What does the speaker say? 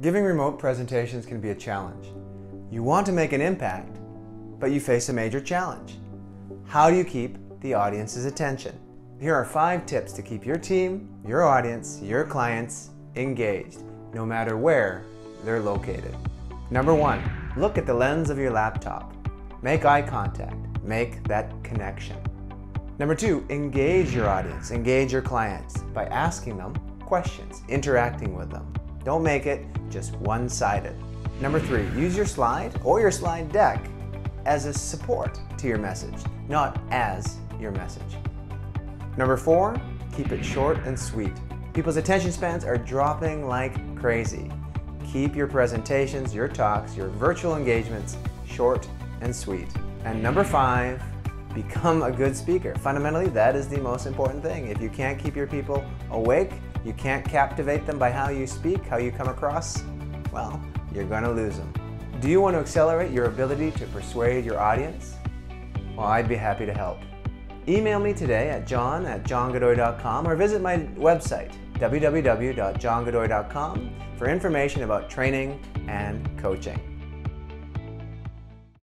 Giving remote presentations can be a challenge. You want to make an impact, but you face a major challenge. How do you keep the audience's attention? Here are 5 tips to keep your team, your audience, your clients engaged, no matter where they're located. Number 1, look at the lens of your laptop. Make eye contact, make that connection. Number 2, engage your audience, engage your clients by asking them questions, interacting with them. Don't make it just one-sided. Number 3, use your slide or your slide deck as a support to your message, not as your message. Number 4, keep it short and sweet. People's attention spans are dropping like crazy. Keep your presentations, your talks, your virtual engagements short and sweet. And Number 5, become a good speaker. Fundamentally, that is the most important thing. If you can't keep your people awake, you can't captivate them by how you speak, how you come across, well, you're going to lose them. Do you want to accelerate your ability to persuade your audience? Well, I'd be happy to help. Email me today at john@johngodoy.com or visit my website, www.johngodoy.com, for information about training and coaching.